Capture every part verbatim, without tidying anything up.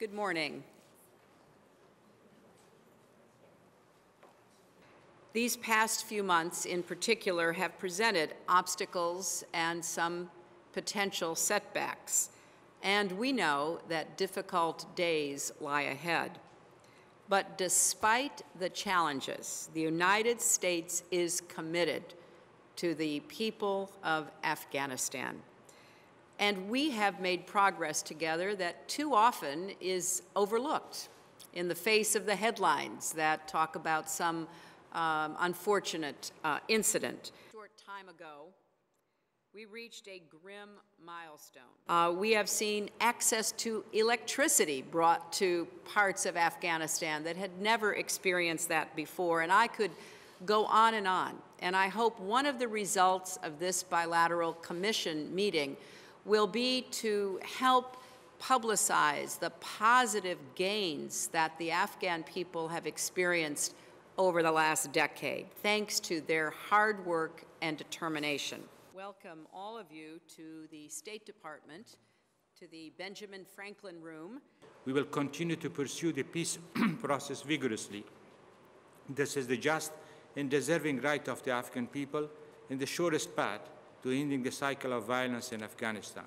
Good morning. These past few months in particular have presented obstacles and some potential setbacks, and we know that difficult days lie ahead. But despite the challenges, the United States is committed to the people of Afghanistan. And we have made progress together that too often is overlooked in the face of the headlines that talk about some um, unfortunate uh, incident. A short time ago, we reached a grim milestone. Uh, we have seen access to electricity brought to parts of Afghanistan that had never experienced that before, and I could go on and on. And I hope one of the results of this bilateral commission meeting will be to help publicize the positive gains that the Afghan people have experienced over the last decade, thanks to their hard work and determination. Welcome all of you to the State Department, to the Benjamin Franklin Room. We will continue to pursue the peace process vigorously. This is the just and deserving right of the Afghan people and the surest path to ending the cycle of violence in Afghanistan.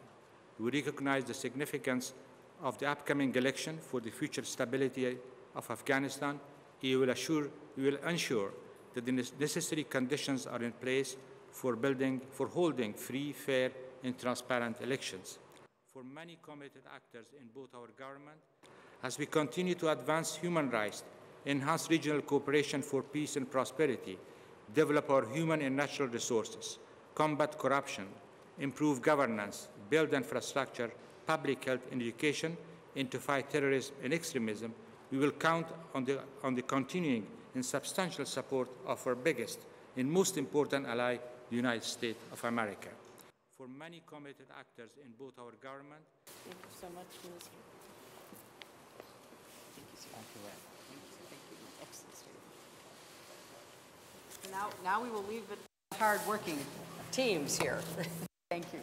We recognize the significance of the upcoming election for the future stability of Afghanistan. We will, assure, we will ensure that the necessary conditions are in place for building, for holding free, fair, and transparent elections. For many committed actors in both our government, as we continue to advance human rights, enhance regional cooperation for peace and prosperity, develop our human and natural resources, combat corruption, improve governance, build infrastructure, public health and education, and to fight terrorism and extremism, we will count on the, on the continuing and substantial support of our biggest and most important ally, the United States of America. For many committed actors in both our government. Thank you so much, Minister. Thank you, sir. Thank you. Thank you. Excellent statement. Now, now we will leave it to hard-working teams here. Thank you.